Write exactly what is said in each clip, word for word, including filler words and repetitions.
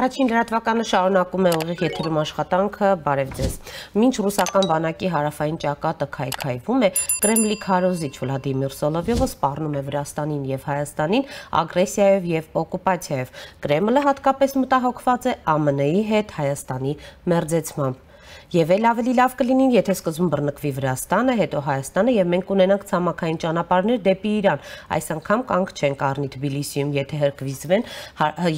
Առաջին լրատվականը շարունակում է ուղիղ եթերում աշխատանքը, բարև ձեզ։ Մինչ ռուսական բանակի հարավային ճակատը քայքայվում է, Կրեմլի քարոզիչ Վլադիմիր Սոլովյովը սպառնում է Վրաստանին եւ Հայաստանին ագրեսիայով եւ օկուպացիայով։ Կրեմլը հատկապես մտահոգված է ԱՄՆ-ի հետ Հայաստանի մերձեցմամբ։ Եվ էլ ավելի լավ կլինի, եթե սկզբում բռնկվի Վրաստանը, հետո Հայաստանը եւ մենք ունենանք ցամաքային ճանապարհներ դեպի Իրան։ Այս անգամ կանգ չենք առնի Թբիլիսիում, եթե հերկվիզվեն,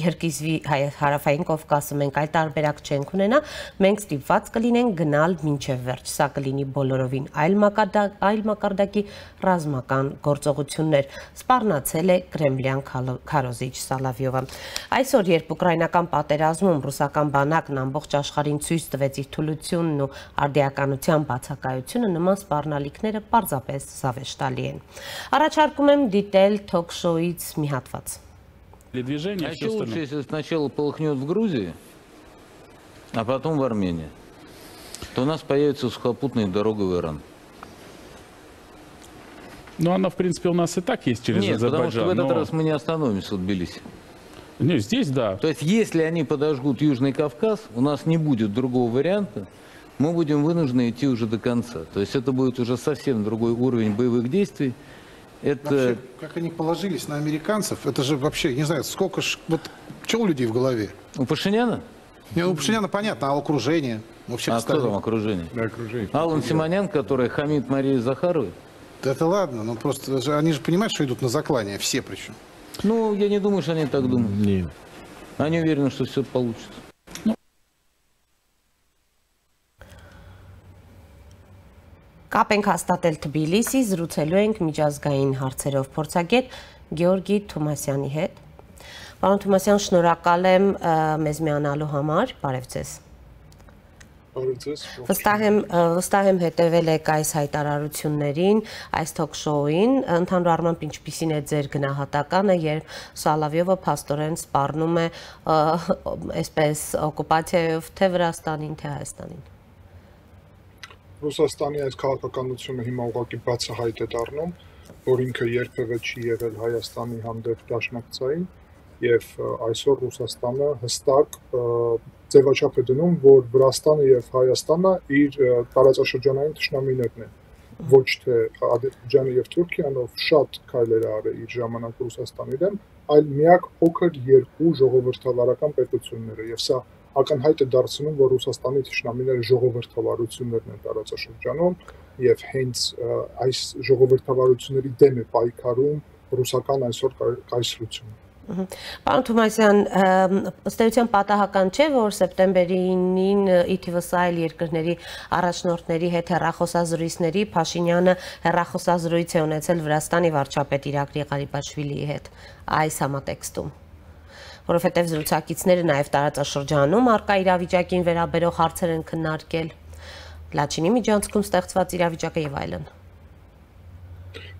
հերկիզվի հարավային Կովկասը, մենք այլ տարբերակ չենք ունենա, մենք ստիպված կլինենք գնալ մինչև վերջ։ Սա կլինի բոլորովին այլ մակարդակ, այլ մակարդակի ռազմական գործողություններ։ Սպառնացել է Կրեմլյան քարոզիչ Սոլովյովը։ Այսօր, երբ ուկրաինական պատերազմում ռուսական բանակն ամբողջ աշխարհին ցույց տվեց իր թուլությունը ու արդիականության բացակայությունը, նման սպառնալիքները պարզապես զավեշտալի են։ Առաջարկում եմ դիտել թոքշոուից մի հատված։ Еще лучше, если сначала полыхнет в Грузии, а потом в Армении, то у нас появится сухопутная дорога в Иран. Ну, она, в принципе, у нас и так есть через Азербайджан. Нет, потому что в этот раз мы не остановимся в Тбилиси. Нет, здесь да. То есть, если они подожгут Южный Кавказ, у нас не будет другого варианта, мы будем вынуждены идти уже до конца. То есть, это будет уже совсем другой уровень боевых действий. Это... Вообще, как они положились на американцев, это же вообще, не знаю, сколько ж... Вот, чего у людей в голове? У Пашиняна? Нет, у Пашиняна понятно, а окружение? А кто там окружение? Да, окружение. Алан Симонян, который хамит Марии Захаровой? Да это ладно, но просто же, они же понимают, что идут на заклание, все причем. Ну, я не думаю, что они так думают. Нет. Они уверены, что все получится. Կապենք հաստատել Թբիլիսի, զրուցելու ենք միջազգային հարցերով փորձագետ Գևորգ Թումասյանի հետ։ Պարոն Թումասյան, շնորհակալ եմ մեզ միանալու համար, բարև ձեզ։ Բարև ձեզ։ Վստահ եմ, վստահ եմ հետևել եք այս հայտարարություններին, այս թոքշոուին, ընդհանուր առմամբ ինչպիսին է ձեր գնահատականը, երբ Սոլովյովը փաստորեն սպառնում է այսպես օկուպացիայով թե Վրաստանին, թե Հայաստանին։ Ռուսաստանի այս քաղաքականությունը հիմա ուղղակի բացահայտ է դառնում, որ ինքը երբևէ չի եղել Հայաստանի հանդեպ դաշնակցային, եւ այսօր Ռուսաստանը հստակ ձևաչափ է դնում, որ Վրաստանը եւ Հայաստանը իր տարածաշրջանային թշնամիներն են, ոչ թե Ադրբեջանը եւ Թուրքիանով շատ քայլեր արել իր ժամանակ Ռուսաստանի դեմ, այլ միակ փոքր երկու ժողովրդավարական պետությունները եւ սա Ակնհայտ է դարձնում, որ Ռուսաստանի թշնամիները ժողովրդավարություններն են տարածաշրջանում եւ հենց այս ժողովրդավարությունների դեմ է պայքարում ռուսական այսօր կայսրությունը։ Պարոն Թումասյան, ըստ էության պատահական չէ, որ սեպտեմբերի ինը ի թիվս այլ երկրների առաջնորդների հետ հեռախոսազրույցների Փաշինյանը հեռախոսազրույց է ունեցել Վրաստանի վարչապետ Իրակլի Ղարիբաշվիլիի հետ այս համատեքստում։ Որովհետև զրուցակիցները նաև տարածաշրջանում առկա իրավիճակին վերաբերող հարցեր են քննարկել, Լաչինի միջանցքում ստեղծված իրավիճակը եւ այլն։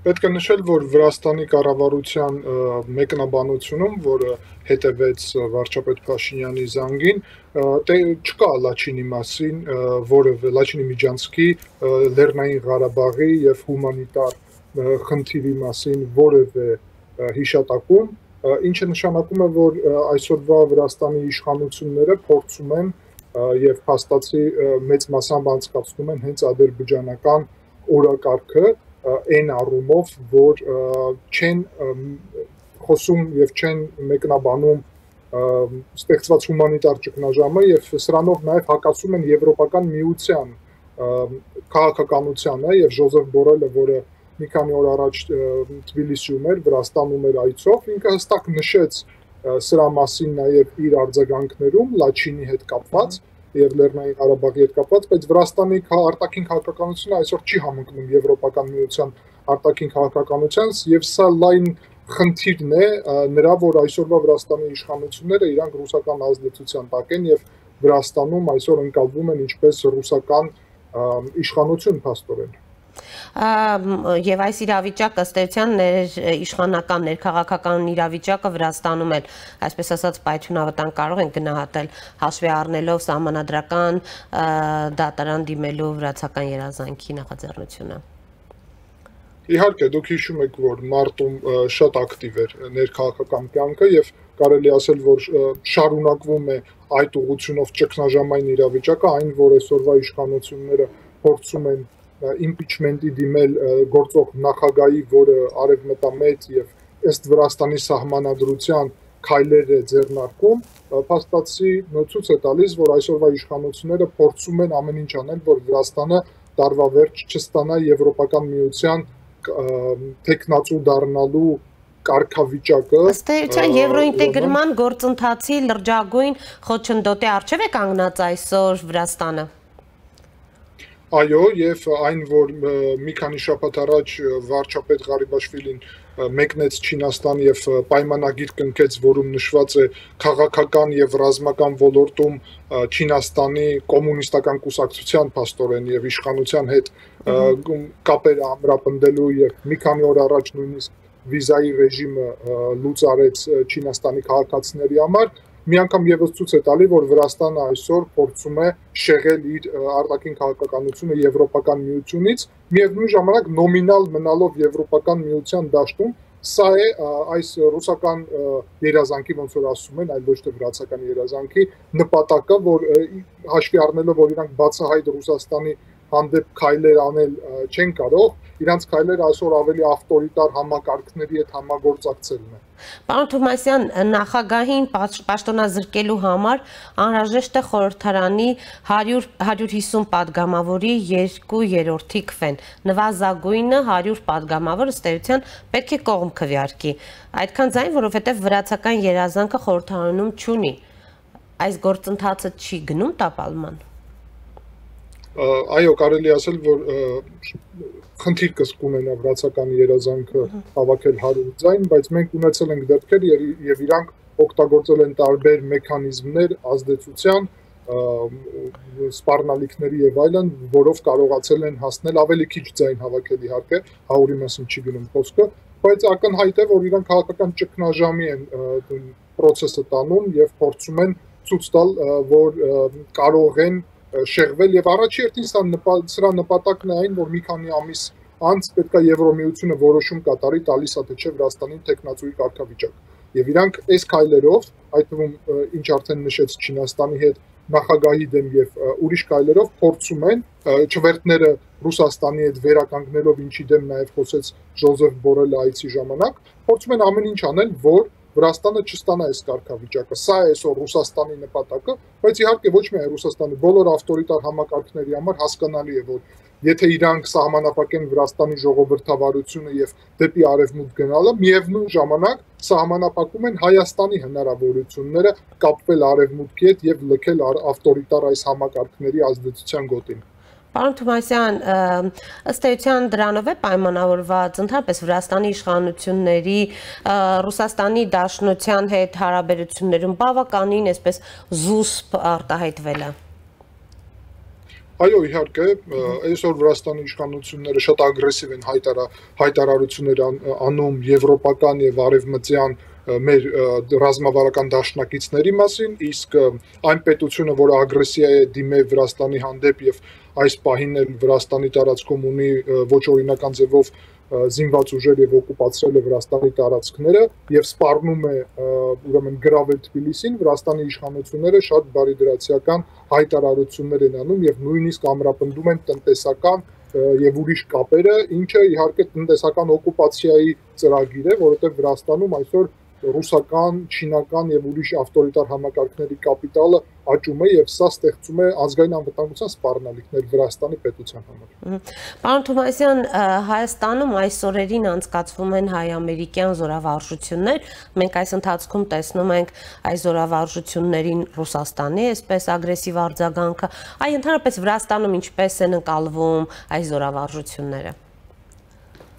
Պետք է նշել, որ Վրաստանի կառավարության մեկնաբանությունում, որը հետևեց վարչապետ Փաշինյանի զանգին, չկա Լաչինի մասին, որը Լաչինի միջանցքի Լեռնային Ղարաբաղի եւ հումանիտար խնդիրի մասին որևէ հիշատակում Ինչը նշանակում է, որ այսօրվա Վրաստանի իշխանությունները փորձում են եւ փաստացի մեծ մասամբ անցկացնում են հենց ադրբեջանական օրակարգը այն առումով, որ չեն խոսում եւ չեն մեկնաբանում ստեղծված հումանիտար ճգնաժամը եւ սրանով նաեւ հակասում են Եվրոպական միության քաղաքականությանը եւ Ժոզեֆ Բորելը, որը մի քանի օր առաջ Թբիլիսիում էր, Վրաստանում էր այցով, ինքը հստակ նշեց սրա մասին նաև իր արձագանքներում Լաչինի հետ կապված եւ Լեռնային Ղարաբաղի հետ կապված, բայց Վրաստանի արտաքին քաղաքականությունը այսօր չի համընկնում Եվրոպական միության արտաքին քաղաքականությանը եւ սա լայն խնդիրն է նրա, որ այսօրվա Վրաստանի իշխանությունները իրանք ռուսական ազդեցության տակ են եւ Վրաստանում այսօր ընկալվում են ինչպես ռուսական իշխանություն փաստորեն։ Եվ այս իրավիճակը, ըստ էության, իշխանական ներքաղաքական իրավիճակը Վրաստանում էլ, այսպես ասած, պայթյունավտանգ կարող են գնահատել, հաշվի առնելով սահմանադրական դատարան դիմելու վրացական երազանքի նախաձեռնությունը։ Իհարկե, դուք հիշում եք, որ մարտում շատ ակտիվ էր ներքաղաքական կյանքը եւ կարելի ասել, որ շարունակվում է այդ ուղղությունով ճգնաժամային իրավիճակը, այն որ այսօրվա իշխանությունները փորձում են իմպիչմենտի դիմել գործող նախագահի, որը արևմտամետ եւ ըստ Վրաստանի սահմանադրության քայլեր է ձեռնարկում, փաստացի ցույց է տալիս, որ այսօրվա իշխանությունները փորձում են ամեն ինչ անել, որ Վրաստանը տարվա վերջ չստանա Եվրոպական միության տեխնացու դառնալու կարգավիճակը։ Ըստ էության եվրոինտեգրման գործընթացի լրջագույն խոչընդոտի առջև է կանգնած այսօր Վրաստանը։ Այո, եւ այն որ մի քանի շաբաթ առաջ վարչապետ Ղարիբաշվիլին մեկնեց Չինաստան եւ պայմանագիր կնքեց, որում նշված է քաղաքական եւ ռազմական ոլորտում Չինաստանի կոմունիստական կուսակցության փաստորեն եւ իշխանության հետ կապեր ամրապնդելու եւ մի քանի օր առաջ նույնիսկ վիզայի ռեժիմը լուծարեց Չինաստանի քաղաքացիների համար։ Մի անգամ եւս ցույց է տալի, որ Վրաստանը այսօր փորձում է շեղել իր արտաքին քաղաքականությունը Եվրոպական միությունից, միևնույն ժամանակ նոմինալ մնալով Եվրոպական միության դաշտում, սա է այս ռուսական երազանքի, ոնց որ ասում են, այլ ոչ թե վրացական երազանքի նպատակը, որ հաշվի առնելով, որ իրանք բացահայտ Ռուսաստանի հանդեպ քայլեր անել չեն կարող, իրանց քայլերը այսօր ավելի ավտորիտար համակարգների հետ համագործակցելն է։ Պարոն Թումասյան, նախագահին պաշտոնազրկելու համար անհրաժեշտ է խորհրդարանի հարյուր հիսուն պատգամավորի երկու երրորդի քվեն, նվազագույնը հարյուր պատգամավոր ըստ էության պետք է կողմ քվեարկի։ Այդքան ձայն, որովհետև վրացական երազանքը խորհրդարանում չունի։ Այս գործընթացը չի գնում տապալման։ Այո, կարելի ասել, որ խնդիր կունենա վրացական երազանքը հավաքել հարյուր ձայն, բայց մենք ունեցել ենք դեպքեր եւ իրանք օգտագործել են տարբեր մեխանիզմներ, ազդեցության, սպառնալիքների եւ այլն, որով կարողացել են հասնել ավելի քիչ ձայն հավաքել իհարկե, հարյուրի մասին չի գնում խոսքը, բայց ակնհայտ է, որ իրանք քաղաքական ճգնաժամի են process-ը տանում եւ փորձում են ցույց տալ, որ կարող են շեղվել եւ առաջերտին սա նպատակն է այն, որ մի քանի ամիս անց պետք է Եվրոմիությունը որոշում կատարի տալիս է թե չէ Վրաստանի տեխնացուի կարգավիճակ։ Եվ իրանք այս քայլերով, այդ թվում ինչ արդեն նշեց Չինաստանի հետ նախագահի դեմ եւ ուրիշ քայլերով փորձում են չվերթները Ռուսաստանի հետ վերականգնելով, ինչի դեմ նաեւ խոսեց Ժոզեֆ Բորելը այսի ժամանակ, փորձում են ամեն ինչ անել, որ Վրաստանը չստանա այս կարգավիճակը, սա է այսօր Ռուսաստանի նպատակը, բայց իհարկե ոչ միայն Ռուսաստանի, բոլոր ավտորիտար համակարգների համար հասկանալի է, որ եթե իրանք սահմանափակեն Վրաստանի ժողովրդավարությունը եւ դեպի արևմուտք գնալը, միևնույն ժամանակ սահմանափակում են Հայաստանի հնարավորությունները կապվել արևմուտքի հետ եւ լքել ավտորիտար այս համակարգների ազդեցության գոտին։ Պարոն Թումասյան, ըստ էության դրանով է պայմանավորված ընդհանրապես Վրաստանի իշխանությունների Ռուսաստանի Դաշնության հետ հարաբերություններում բավականին այսպես զուսպ արտահայտվելը։ Այո, իհարկե, այսօր Վրաստանի իշխանությունները շատ ագրեսիվ են հայտարարություններ անում եվրոպական եւ արևմտյան մեր ռազմավարական դաշնակիցների մասին, իսկ այն պետությունը, որը ագրեսիա է դիմել Վրաստանի հանդեպ եւ այս պահին էլ Վրաստանի տարածքում ունի ոչ օրինական ձևով զինված ուժեր եւ օկուպացրել է Վրաստանի տարածքները եւ սպառնում է ուրեմն գրավել Թբիլիսին, Վրաստանի իշխանությունները շատ բարիդրացիական հայտարարություններ են անում եւ նույնիսկ ամրապնդում են տնտեսական եւ ուրիշ կապերը, ինչը իհարկե տնտեսական օկուպացիայի ծրագիր է, որովհետեւ Վրաստանում այսօր ռուսական, չինական եւ ուրիշ ավտորիտար համակարգների կապիտալը աճում է եւ սա ստեղծում է ազգային անվտանգության սպառնալիքներ Վրաստանի պետության համար։ Պարոն Թումասյան, Հայաստանում այս օրերին անցկացվում են հայ-ամերիկյան զորավարժություններ։ Մենք այս ընթացքում տեսնում ենք այս զորավարժություններին Ռուսաստանի այսպես ագրեսիվ արձագանքը, այլ ընդհանրապես Վրաստանում ինչպես են ընկալվում այս զորավարժությունները։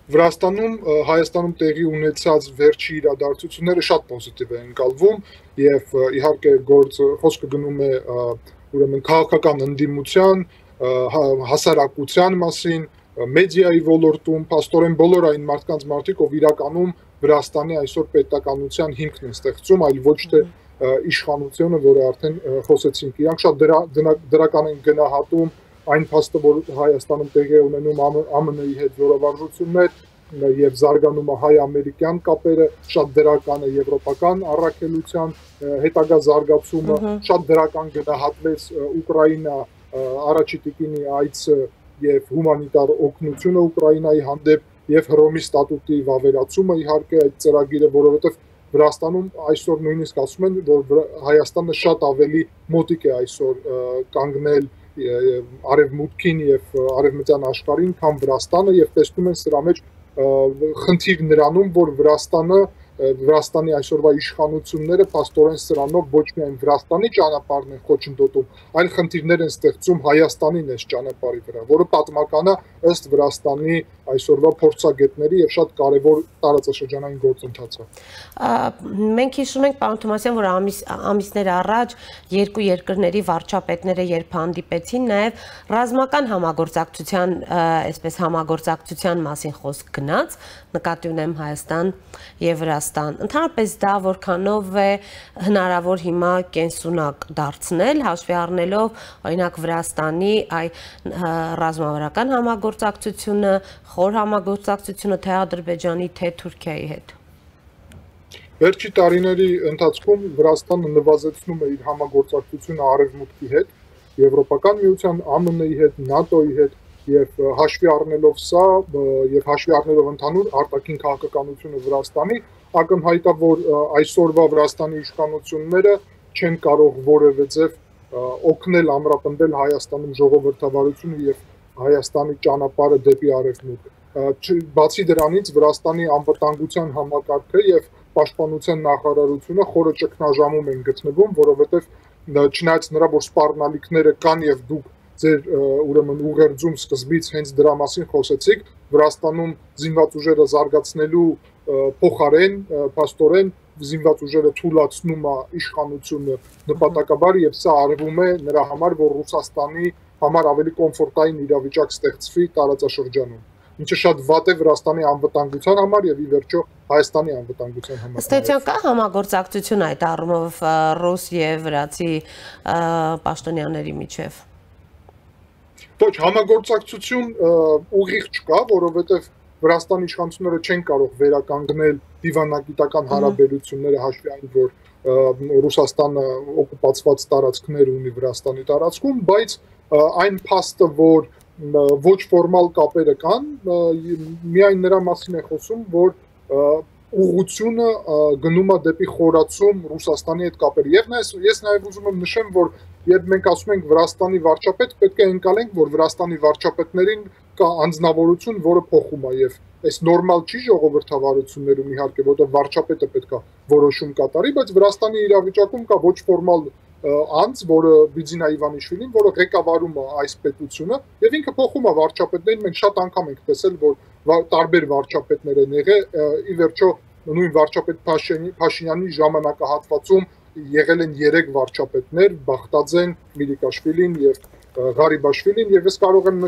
Վրաստանում, Հայաստանում տեղի ունեցած վերջի իրադարձությունները շատ պոզիտիվ են ընկալվում եւ իհարկե խոսքը գնում է ուրեմն քաղաքական ընդդիմության, հասարակության մասին, մեդիայի ոլորտում, փաստորեն բոլոր այն մարդկանց մարդիկ, ով իրականում Վրաստանի այսօր պետականության հիմքն են ստեղծում, այլ ոչ թե իշխանությունը, որը արդեն խոսեցինք, իրանք շատ դրական են գնահատում այն փաստը, որ Հայաստանում տեղի ունենում ԱՄՆ-ի հետ զորավարժություններ, եւ զարգանումը հայ-ամերիկյան կապերը, շատ դրական է եվրոպական առաքելության հետագա զարգացումը, շատ դրական գնահատվեց Ուկրաինա առաջիկինի այց եւ հումանիտար օգնությունը Ուկրաինայի հանդեպ եւ Հռոմի ստատուտի վավերացումը իհարկե այդ ծրագիրը, որովհետեւ Վրաստանում այսօր նույնիսկ ասում են, որ Հայաստանը շատ ավելի մոտիկ է այսօր կանգնել արևմուտքին եւ արևմտյան աշխարհին, քան Վրաստանը եւ տեսնում են սրա մեջ խնդիր նրանում, որ Վրաստանը Վրաստանի այսօրվա իշխանությունները փաստորեն սրանով ոչ միայն Վրաստանի ճանապարհն են խոչընդոտում, այլ խնդիրներ են ստեղծում Հայաստանին այս ճանապարհի վրա, որը պատմական է ըստ Վրաստանի այսօրվա փորձագետների եւ շատ կարեւոր տարածաշրջանային գործընթաց է։ Մենք հիշում ենք, պարոն Թումասյան, որ ամիսներ առաջ երկու երկրների վարչապետները երբ հանդիպեցին, նաեւ ռազմական համագործակցության, այսպես համագործակցության մասին խոսք գնաց, նկատի ունեմ Հայաստան եւ Վրաստան Ընդհանրապես դա որքանով է հնարավոր հիմա կենսունակ դարձնել, հաշվի առնելով օրինակ Վրաստանի այ ռազմավարական համագործակցությունը, խոր համագործակցությունը թե Ադրբեջանի, թե Թուրքիայի հետ։ Վերջի տարիների ընթացքում Վրաստանը նվազեցնում է իր համագործակցությունը արևմուտքի հետ, Եվրոպական միության, ԱՄՆ-ի հետ, ՆԱՏՕ-ի հետ։ Եվ հաշվի առնելով սա, եւ հաշվի առնելով ընդհանուր արտաքին քաղաքականությունը Վրաստանի, ակնհայտ է, որ այսօրվա Վրաստանի իշխանությունները չեն կարող որևէ ձև օգնել ամրապնդել Հայաստանում ժողովրդավարությունը եւ Հայաստանի ճանապարհը դեպի արևմուտք։ Բացի դրանից, Վրաստանի անվտանգության համակարգը եւ պաշտպանության նախարարությունը խորը ճգնաժամում են գտնվում, որովհետեւ չնայած նրա որ սպառնալիքները կան եւ դուք ձեր ուրեմն ուղերձում սկզբից հենց դրա մասին խոսեցիք, Վրաստանում զինված ուժերը զարգացնելու փոխարեն, փաստորեն զինված ուժերը թուլացնում է իշխանությունը նպատակաբար եւ սա արվում է նրա համար, որ Ռուսաստանի համար ավելի կոմֆորտային իրավիճակ ստեղծվի տարածաշրջանում, ինչը շատ վատ է Վրաստանի անվտանգության համար եւ ի վերջո Հայաստանի անվտանգության համար։ Ստացյալ կա համագործակցություն այդ առումով ռուս եւ վրացի պաշտոնյաների միջեւ։ Ոչ, համագործակցություն ուղիղ չկա, որովհետև Վրաստանի իշխանությունները չեն կարող վերականգնել դիվանագիտական հարաբերությունները հաշվի առնելով, որ Ռուսաստանը օկուպացված տարածքներ ունի Վրաստանի տարածքում, բայց այն փաստը, որ ոչ ֆորմալ կապերը կան, միայն նրա մասին է խոսում, որ ուղղությունը գնում է դեպի խորացում Ռուսաստանի հետ կապերի։ Եվ ես նաև ուզում եմ նշեմ, որ երբ մենք ասում ենք Վրաստանի վարչապետ, պետք է ընկալենք, որ Վրաստանի վարչապետներին կա անձնավորություն, որը փոխում է եւ այս նորմալ չի ժողովրդավարություններում իհարկե, որտեղ վարչապետը պետք է որոշում կատարի, բայց Վրաստանի իրավիճակում կա ոչ ֆորմալ անձ, որը Բիձինա Իվանիշվիլին, որը ղեկավարում է այս պետությունը, եւ ինքը փոխում է վարչապետներին, մենք շատ անգամ ենք տեսել, որ տարբեր վարչապետներ են եղել, ի վերջո նույն վարչապետ Փաշինյանի ժամանակահատվածում եղել են երեք վարչապետներ՝ Բախտաձեն, Միրիկաշվիլին եւ Ղարիբաշվիլին, եւ ես կարող եմ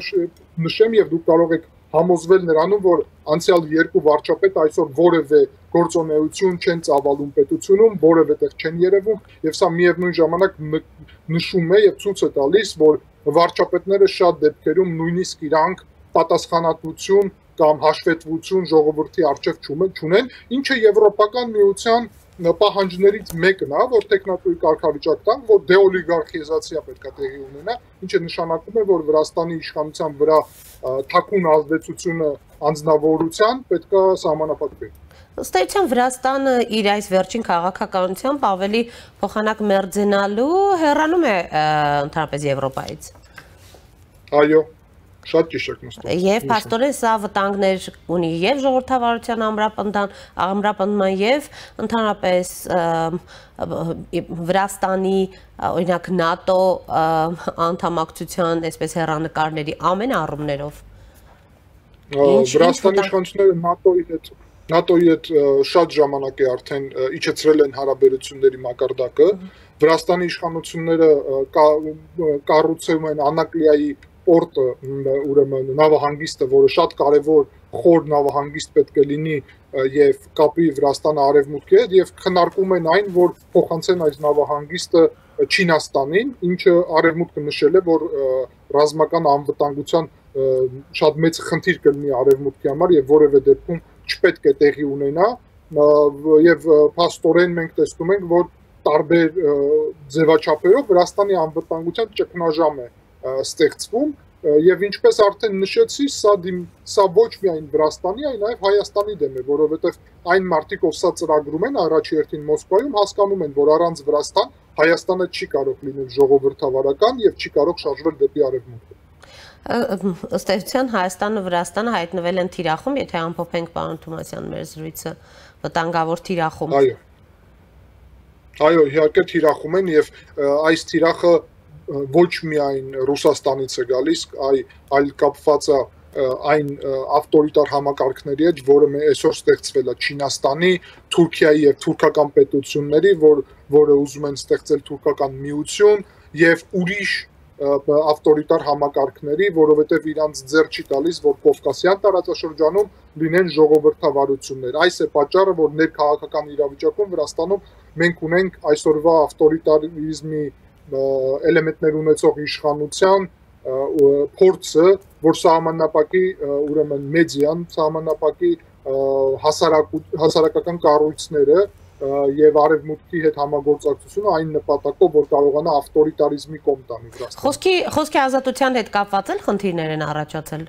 նշեմ եւ դուք կարող եք համոզվել նրանով, որ անցյալ երկու վարչապետ այսօր որևէ գործունեություն չեն ծավալում պետությունում, որևէտեղ չեն երևում, եւ սա միևնույն ժամանակ նշում է եւ ցույց է տալիս, որ վարչապետները շատ դեպքերում նույնիսկ իրանք պատասխանատվություն կամ հաշվետվություն ժողովրդի առջեւ չունեն, ինչը Եվրոպական միության պահանջներից մեկն է, որ տեխնատուի կարգավիճակ տան, որ դեօլիգարխիզացիա պետք է տեղի ունենա, ինչը նշանակում է, որ Վրաստանի իշխանության վրա թաքուն ազդեցությունը անձնավորության պետք է սահմանափակվի։ Ըստ էության Վրաստանը իր այս վերջին քաղաքականությամբ ավելի փոխանակ մերձենալու հեռանում է ընդհանրապես Եվրոպայից։ Այո, շատ ճիշտ եք նշում։ Եվ փաստորեն սա վտանգներ ունի եւ ժողովրդավարության ամրապնդման, ամրապնդման եւ ընդհանրապես Վրաստանի օրինակ ՆԱՏՕ անդամակցության այսպես հեռանկարների ամեն առումներով։ Վրաստանի իշխանությունները ՆԱՏՕ-ի հետ ՆԱՏՕ-ի հետ շատ ժամանակ է արդեն իջեցրել են հարաբերությունների մակարդակը, Վրաստանի իշխանությունները կառուցում են Անակլիայի պորտը, ուրեմն նավահանգիստը, որը շատ կարևոր խոր նավահանգիստ պետք է լինի եւ կապի Վրաստանը արևմուտքի հետ եւ քննարկում են այն, որ փոխանցեն այս նավահանգիստը Չինաստանին, ինչը արևմուտքը նշել է, որ ռազմական անվտանգության շատ մեծ խնդիր կլինի արևմուտքի համար եւ որևէ դեպքում չպետք է տեղի ունենա եւ փաստորեն մենք տեսնում ենք որ տարբեր ձևաչափերով Վրաստանի անվտանգության ճգնաժամ է ստեղծվում եւ ինչպես արդեն նշեցի սա սա ոչ միայն Վրաստանի այլ նաեւ Հայաստանի դեմ է որովհետեւ այն մարտիկ ով սա ծրագրում են առաջ երթին Մոսկվայում հասկանում են որ առանց Վրաստան Հայաստանը չի կարող լինել ժողովրդավարական եւ չի կարող շարժվել դեպի արևմուտք Ստեղծության Հայաստանը Վրաստանը հայտնվել են թիրախում, եթե ամփոփենք պարոն Թումասյան մեր զրույցը վտանգավոր թիրախում։ Այո։ Այո, իհարկե թիրախում են եւ այս թիրախը ոչ միայն Ռուսաստանից է գալիս, այլ կապված է այն ավտորիտար համակարգների հետ, որը այսօր ստեղծվել է Չինաստանի, Թուրքիայի եւ թուրքական պետությունների, որը ուզում են ստեղծել թուրքական միություն եւ ուրիշ Ավտորիտար համակարգների, որովհետև իրանց ձեռք չի տալիս, որ Կովկասյան տարածաշրջանում լինեն ժողովրդավարություններ։ Այս է պատճառը, որ ներքաղաքական իրավիճակում Վրաստանում մենք ունենք այսօրվա ավտորիտարիզմի էլեմենտներ ունեցող իշխանության փորձը, որ սահմանապակի ուրեմն մեդիան, սահմանապակի հասարակական կառույցները Եվ արևմուտքի հետ համագործակցությունը այն նպատակով, որ կարողանա ավտորիտարիզմի կոմ տանի Վրաստանին։ Խոսքի ազատության հետ կապված էլ խնդիրներ են առաջացել,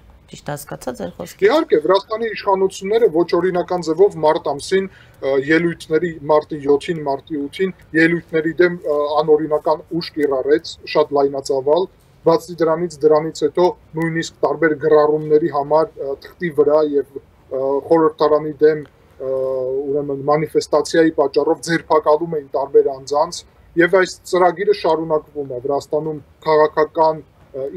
ճիշտ հասկացա ձեր խոսքից։ Իհարկե, Վրաստանի իշխանությունները ոչ օրինական ձևով մարտ ամսին ելույթների մարտի յոթին, մարտի ութին ելույթների դեմ անօրինական ուժ կիրառեց, շատ լայնածավալ, բացի դրանից դրանից հետո նույնիսկ տարբեր գրառումների համար թղթի վրա եւ խորհրդարանի դեմ ուրեմն մանիֆեստացիայի պատճառով ձերբակալում էին տարբեր անձանց եւ այս ծրագիրը շարունակվում է Վրաստանում քաղաքական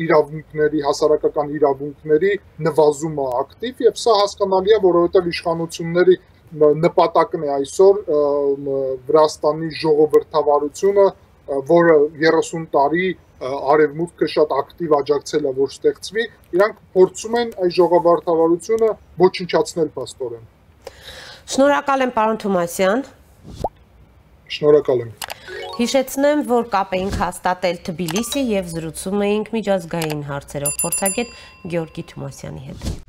իրավունքների հասարակական իրավունքների նվազումը ակտիվ եւ սա հասկանալի է որովհետեւ իշխանությունների նպատակն է այսօր Վրաստանի ժողովրդավարությունը որը երեսուն տարի արևմուտքը շատ ակտիվ աջակցել է որ ստեղծվի իրանք փորձում են այս ժողովրդավարությունը ոչնչացնել փաստորեն Շնորհակալ եմ, պարոն Թումասյան։ Շնորհակալ եմ։ Հիշեցնեմ, որ կապ էինք հաստատել Թբիլիսի և զրուցում էինք միջազգային հարցերով փորձագետ Գևորգ Թումասյանի հետ։